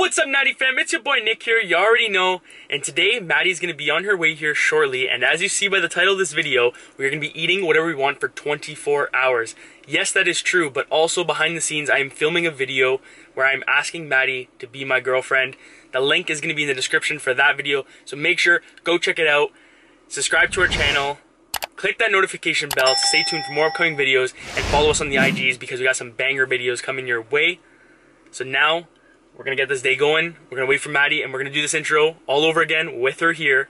What's up, Natty fam? It's your boy Nick here, you already know, and today Maddi's gonna be on her way here shortly, and as you see by the title of this video, we're gonna be eating whatever we want for 24 hours. Yes, that is true, but also behind the scenes, I am filming a video where I'm asking Maddi to be my girlfriend. The link is gonna be in the description for that video, so make sure, go check it out, subscribe to our channel, click that notification bell, stay tuned for more upcoming videos, and follow us on the IGs because we got some banger videos coming your way. So now, we're going to get this day going, we're going to wait for Maddi, and we're going to do this intro all over again with her here.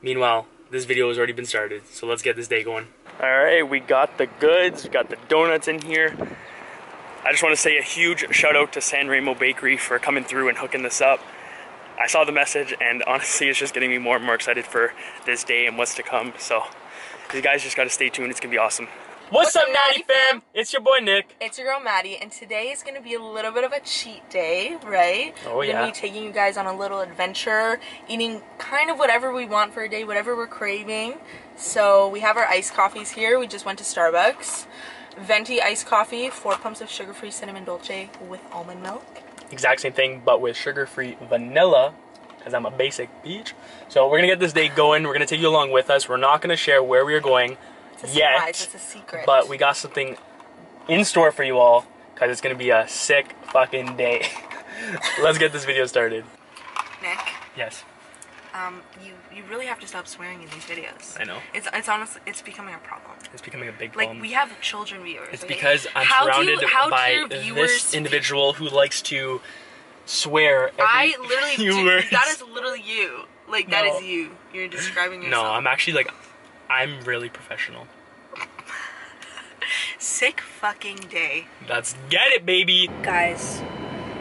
Meanwhile, this video has already been started, so let's get this day going. Alright, we got the goods, we got the donuts in here. I just want to say a huge shout out to San Remo Bakery for coming through and hooking this up. I saw the message, and honestly, it's just getting me more and more excited for this day and what's to come, so you guys just got to stay tuned, it's going to be awesome. What's up, Natty fam? It's your boy Nick. It's your girl Maddi, and today is going to be a little bit of a cheat day, right? Oh yeah. We're going to be taking you guys on a little adventure, eating kind of whatever we want for a day, whatever we're craving. So we have our iced coffees here. We just went to Starbucks. Venti iced coffee, 4 pumps of sugar-free cinnamon dolce with almond milk. Exact same thing, but with sugar-free vanilla, because I'm a basic bitch. So we're going to get this day going. We're going to take you along with us. We're not going to share where we are going. Yet, it's a secret. But we got something in store for you all because it's gonna be a sick fucking day. Let's get this video started. Nick. Yes. You really have to stop swearing in these videos. I know. It's honestly, it's becoming a problem. It's becoming a big problem. Like, we have children viewers. It's okay? Because I'm surrounded by this individual who likes to swear. I literally do. That is literally you. Like, that is you. You're describing yourself. No, I'm actually like. I'm really professional. Sick fucking day. Let's get it, baby. Guys,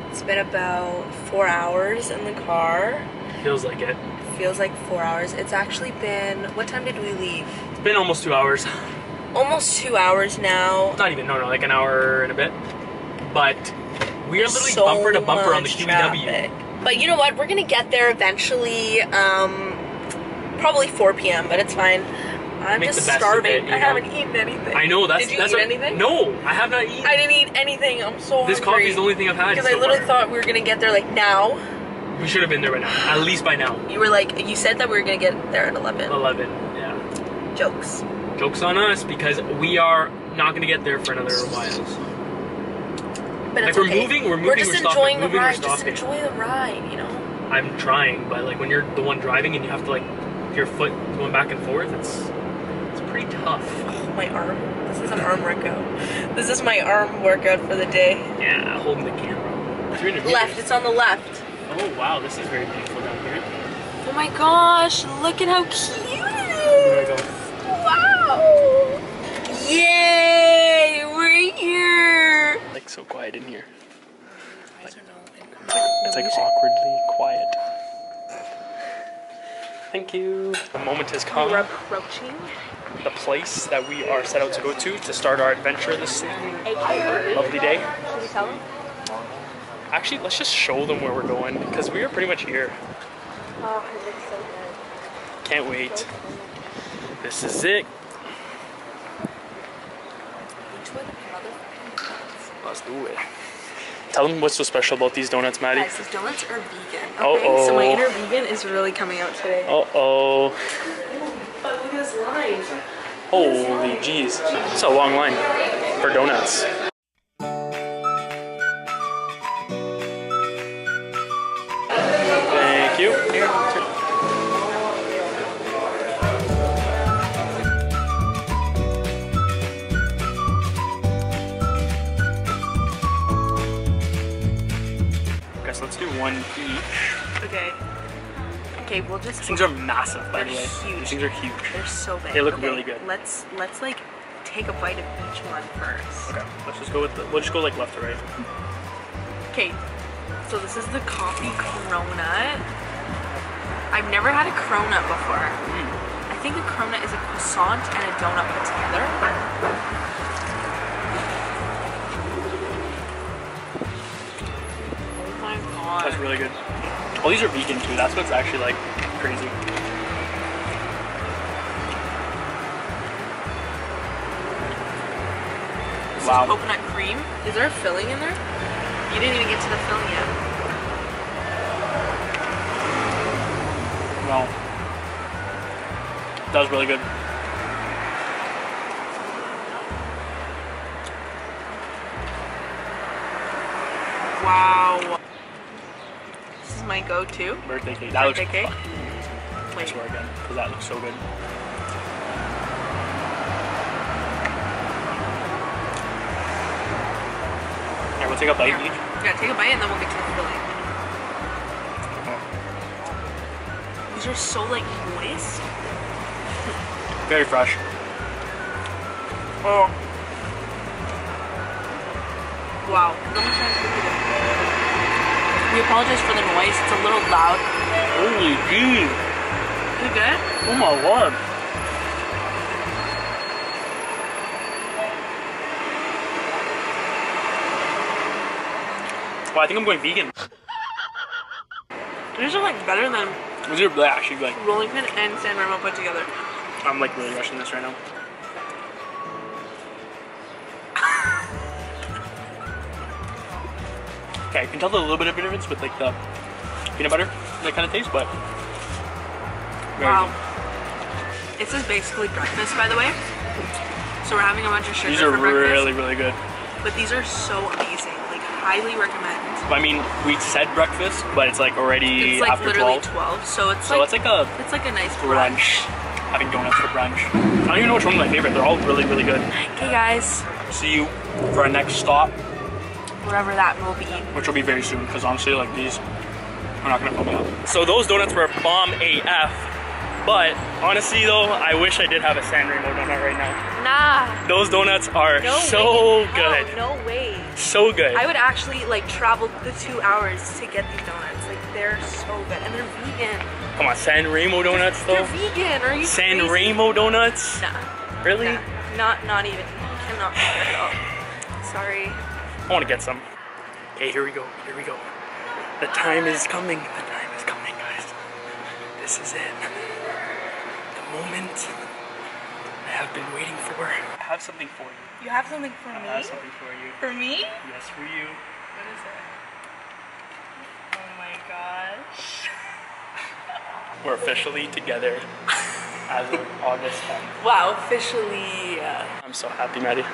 it's been about 4 hours in the car. Feels like it. Feels like 4 hours. It's actually been, what time did we leave? It's been almost 2 hours. Almost 2 hours now. Not even, no, like an hour and a bit. But we are literally so bumper to bumper on the QEW. But you know what? We're gonna get there eventually. Probably 4 p.m., but it's fine. I'm just starving. I haven't eaten anything. I know. That's, Did you eat anything? No, I have not eaten. I didn't eat anything. I'm so hungry. This coffee is the only thing I've had. Because I literally thought we were going to get there, like, now. We should have been there by now. At least by now. You were like, you said that we were going to get there at 11. 11, yeah. Jokes. Jokes on us, because we are not going to get there for another while. But it's okay. We're moving. We're just enjoying the ride, you know? I'm trying, but, like, when you're the one driving and you have to, like, your foot going back and forth, it's pretty tough. Oh, my arm. This is an arm workout. This is my arm workout for the day. Yeah, holding the camera. 300 meters. Left, it's on the left. Oh wow, this is very beautiful down here. Oh my gosh, look at how cute it is. Wow. Yay, we're here. It's like so quiet in here. Like, it's like awkwardly quiet. Thank you. The moment has come. We're approaching the place that we are set out to go to start our adventure this lovely day. Should we tell them? Actually, let's just show them where we're going because we are pretty much here. Oh, it looks so good. Can't wait. This is it. Let's do it. Tell them what's so special about these donuts, Maddi. Guys, these donuts are vegan. Okay, so my inner vegan is really coming out today. Oh, look at this line. Holy jeez. It's a long line for donuts. Thank you. Here. Let's do one each. Okay. Okay, we'll just. These things are massive, by the way. Huge. These things are huge. They're so big. They look really good. Let's like take a bite of each one first. Okay. Let's just go with the. We'll just go like left to right. Okay. So this is the coffee Cronut. I've never had a Cronut before. I think a Cronut is a croissant and a donut put together. That's really good. Oh, these are vegan too. That's what's actually like crazy. This is coconut cream. Is there a filling in there? You didn't even get to the filling yet. That was really good. Wow. This is my go-to. Birthday cake. That birthday looks cake. Fun. Wait. I swear again, because that looks so good. Here, we'll take a bite each. Yeah, take a bite and then we'll get to the filling. Oh. These are so like moist. Very fresh. Oh. Wow. We apologize for the noise. It's a little loud. Holy gee. Is it good? Oh my lord. Wow, I think I'm going vegan. These are like better than. These are actually like rolling pin and San Remo put together. I'm like really rushing this right now. Okay, you can tell there's a little bit of a difference with like the peanut butter, that kind of taste, but very wow. Good. This is basically breakfast, by the way. So we're having a bunch of sugar for breakfast. These are really, really good. But these are so amazing. Like, highly recommend. I mean, we said breakfast, but it's like already it's like after 12. It's like literally 12, so it's so like, it's like a nice brunch. Having donuts for brunch. I don't even know which one's my favorite. They're all really, really good. Okay, guys. See you for our next stop. Wherever that will be. Which will be very soon, because honestly, like these, we're not gonna pump it up. So those donuts were bomb AF, but honestly though, I wish I did have a San Remo donut right now. Nah. Those donuts are so good. No, no way. So good. I would actually like travel the 2 hours to get these donuts. Like they're so good, and they're vegan. Come on, San Remo donuts though? They're vegan, are you San crazy? Remo donuts? Nah. Really? Nah. Not even, cannot be good at all. Sorry. I want to get some. Okay, here we go. Here we go. The time is coming. The time is coming, guys. This is it. The moment I have been waiting for. I have something for you. You have something for me? I have something for you. For me? Yes, for you. What is it? Oh my gosh. We're officially together as of August 10th. Wow, officially. I'm so happy, Maddi.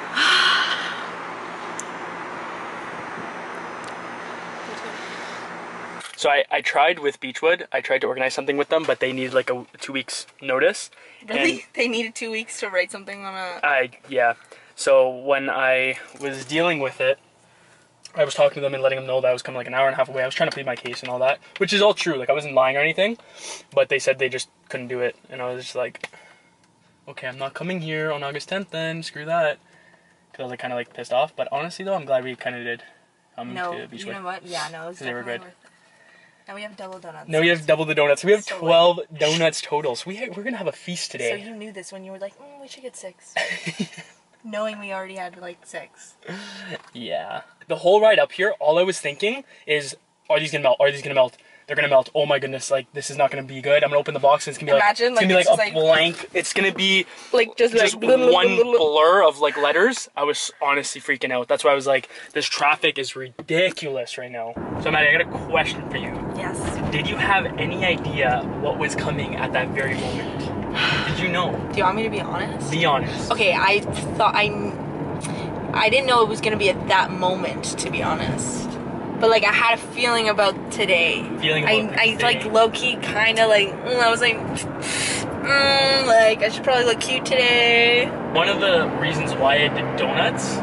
So I tried with Beachwood, I tried to organize something with them, but they needed like a 2 weeks notice. Really? They needed 2 weeks to write something on a... Yeah. So when I was dealing with it, I was talking to them and letting them know that I was coming like an hour and a half away. I was trying to plead my case and all that, which is all true. Like I wasn't lying or anything, but they said they just couldn't do it. And I was just like, okay, I'm not coming here on August 10th then, screw that. Because I was like, kind of like pissed off. But honestly though, I'm glad we kind of did come to Beachwood. You know what? Yeah, no, it was definitely worth it. They were good. Now we have double donuts. Now we have double the donuts. We have 12 donuts total. So we're going to have a feast today. So you knew this when you were like, we should get 6. Knowing we already had like 6. Yeah. The whole ride up here, all I was thinking is, are these going to melt? Are these going to melt? They're going to melt. Oh my goodness. Like, this is not going to be good. I'm going to open the box and it's going to be like, blank. It's going to be like just one blur of like letters. I was honestly freaking out. That's why I was like, this traffic is ridiculous right now. So Maddi, I got a question for you. Yes. Did you have any idea what was coming at that very moment? Did you know? Do you want me to be honest? Be honest. Okay, I thought I didn't know it was going to be at that moment, to be honest. But like I had a feeling about today. Feeling about today. I like low key kind of like I was like, like I should probably look cute today. One of the reasons why I did donuts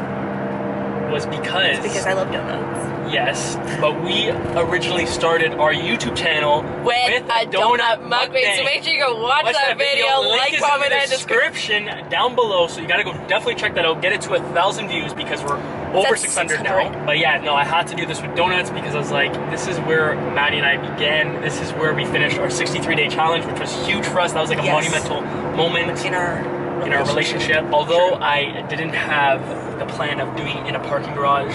was because I love donuts. Yes, but we originally started our YouTube channel with a donut mukbang. So make sure you go watch that video. Like, comment, and description down below. So you gotta go definitely check that out. Get it to 1,000 views because we're over 600 now. But yeah, no, I had to do this with donuts because I was like, this is where Maddi and I began. This is where we finished our 63-day challenge, which was huge for us. That was like a monumental moment in our relationship. Although I didn't have the plan of doing it in a parking garage,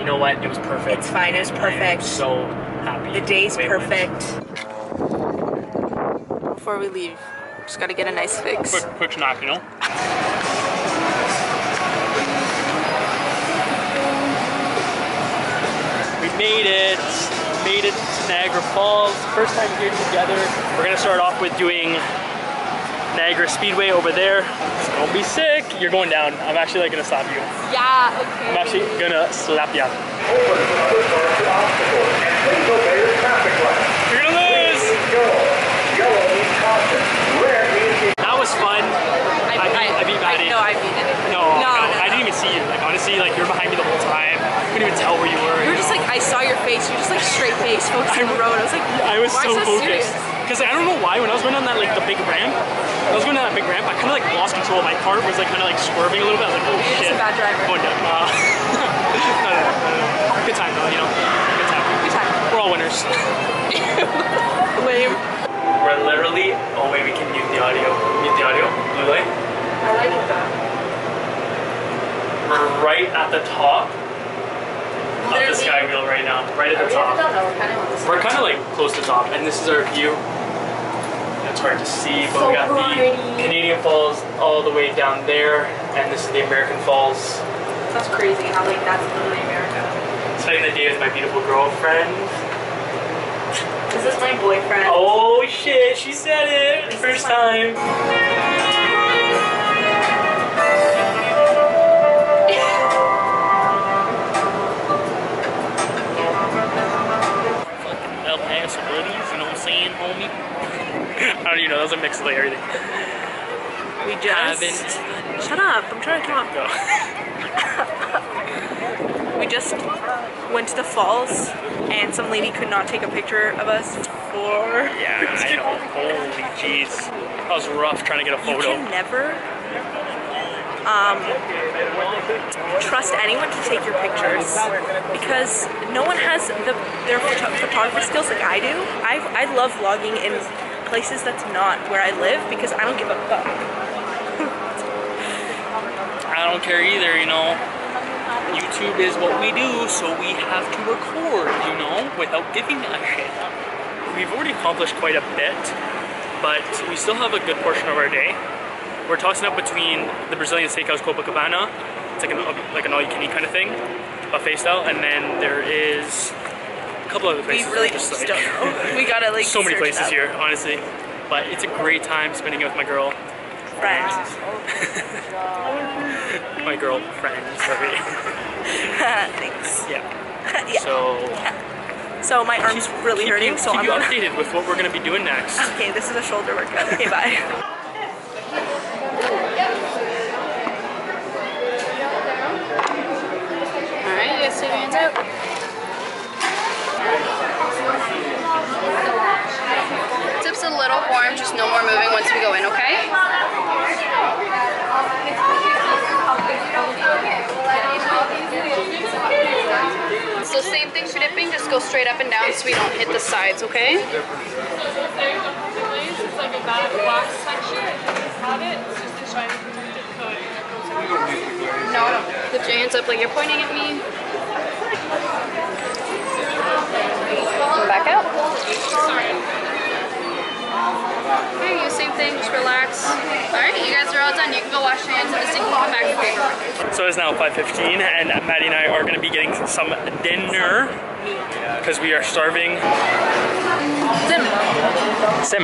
you know what? It was perfect. It's fine. It was perfect. I'm so happy. The day's perfect. Before we leave, just gotta get a nice fix. Quick snack, you know. Made it to Niagara Falls. First time here together. We're gonna start off with doing Niagara Speedway over there. It's gonna be sick. You're going down. I'm actually like gonna slap you. Yeah, okay. I'm actually gonna slap ya. You're gonna lose! That was fun. I beat Maddi. No, I beat anything. No, I didn't even see you. Like honestly, like you're behind me the whole time. I couldn't even tell where you were. You were just like, I saw your face. You were just like straight face, focused on the road. I was like, I was so focused. Because like, I don't know why, when I was going on that like the big ramp, I kind of like lost control. My cart was like kind of like swerving a little bit. I was like, oh shit. You're just a bad driver. Going down. No. Good time though, you know. Good time. Good time. We're all winners. Lame. We're literally. Oh wait, we can mute the audio. Mute the audio. Blue light. I like it though. We're right at the top. Literally. Of the Skywheel right now. Right at the top. We're kind of like close to the top, and this is our view. It's hard to see, but so we got the Canadian Falls all the way down there, and this is the American Falls. That's crazy how like that's literally America. Spending the day with my beautiful girlfriend. This is my boyfriend. Oh shit, she said it! First time. Fucking El Paso buddies, you know what I'm saying, homie? I don't even know, that was a mix of like everything. We just... Shut up, I'm trying to talk. Go. We just went to the falls and some lady could not take a picture of us for... Yeah, I know. Holy jeez. That was rough trying to get a photo. You can never trust anyone to take your pictures because no one has their photography skills like I do. I love vlogging in places that's not where I live because I don't give a fuck. I don't care either, you know. YouTube is what we do, so we have to record, you know, without giving a shit. We've already accomplished quite a bit, but we still have a good portion of our day. We're tossing up between the Brazilian steakhouse Copacabana, it's like an all-you-can-eat kind of thing, buffet style, and then there is couple other places. We really just don't know. We gotta like so many places up here, honestly. But it's a great time spending it with my girl. Friends. My girl friend, sorry. Thanks. Yeah. Yeah. So yeah. So my arm's really hurting, so I'm gonna keep you updated with what we're gonna be doing next. Okay, this is a shoulder workout. Okay, bye. Alright, you guys take your hands out. Tip's a little warm, just no more moving once we go in, okay? So same thing for dipping, just go straight up and down so we don't hit the sides, okay? So if there's a place, it's like a bad black section, have it, it's just to try to protect the code. No, lift your hands up like you're pointing at me. Come back out. Sorry. Okay, you same thing, just relax. Alright, you guys are all done. You can go wash your hands and just come back here. So it's now 5:15 and Maddi and I are going to be getting some dinner because we are starving. Sim.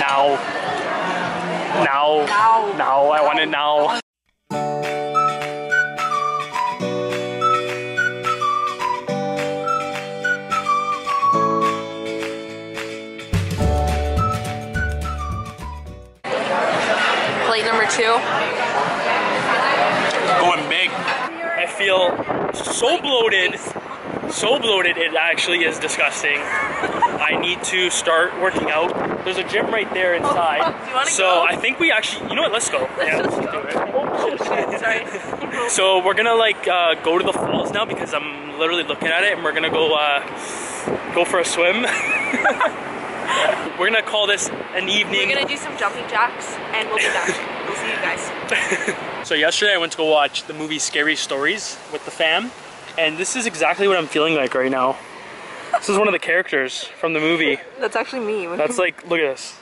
Now. I want it now. Two. Going big. I feel so bloated it actually is disgusting. I need to start working out. There's a gym right there inside. Oh, so go? I think we actually, you know what, let's go. Sorry. So we're gonna like go to the falls now because I'm literally looking at it and we're gonna go go for a swim. We're gonna call this an evening. We're gonna do some jumping jacks and we'll be back. We'll see you guys. So yesterday I went to go watch the movie Scary Stories with the fam, and this is exactly what I'm feeling like right now. This is one of the characters from the movie. That's actually me. That's like, look at this.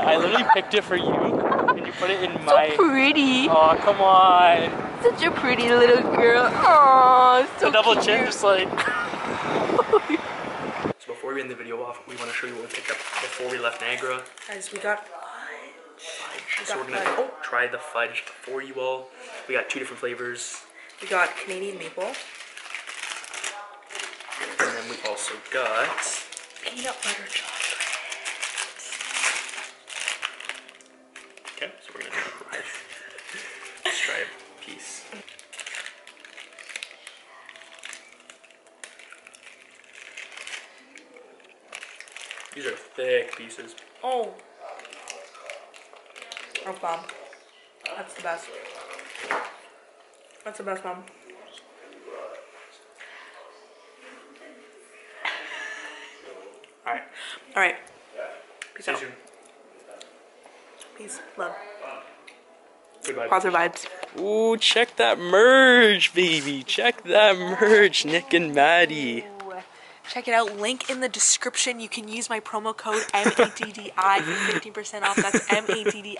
I literally picked it for you, and you put it in my... So pretty. Aw, come on. Such a pretty little girl. Aw, so cute. The double chin just like... So before we end the video off, we want to show you what we picked up before we left Niagara. Guys, we got fudge. So we're going to try the fudge for you all. We got two different flavors. We got Canadian maple. And then we also got peanut butter chocolate. Okay, so we're going to try it. Let's try a piece. These are thick pieces. Oh. Oh, Mom. That's the best. That's the best, Mom. Alright. Alright. Peace out. Peace. Love. Good vibes. Positive vibes. Ooh, check that merge, baby. Check that merge, Nick and Maddi. Check it out. Link in the description. You can use my promo code MADDI for 15% off. That's MADDI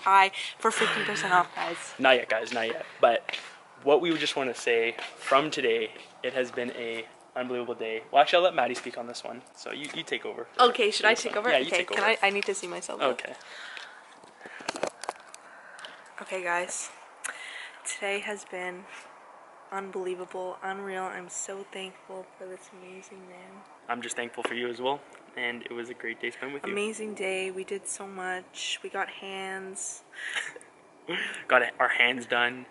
for 15% off, guys. Not yet, guys. Not yet. But what we just want to say from today, it has been a unbelievable day. Well, actually, I'll let Maddi speak on this one. So you take over. Okay, should I take over? Yeah, you take over. Can I need to see myself. Okay. Okay, guys. Today has been unbelievable, unreal. I'm so thankful for this amazing man. I'm just thankful for you as well, and it was a great day spent with you. Amazing day. We did so much. We got hands. Got our hands done.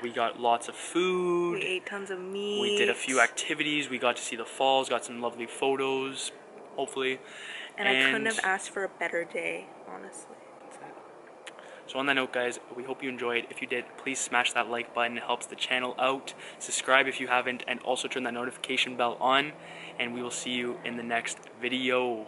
We got lots of food. We ate tons of meat. We did a few activities. We got to see the falls. Got some lovely photos, hopefully. And I couldn't have asked for a better day, honestly. So on that note, guys, we hope you enjoyed. If you did, please smash that like button. It helps the channel out. Subscribe if you haven't, and also turn that notification bell on. And we will see you in the next video.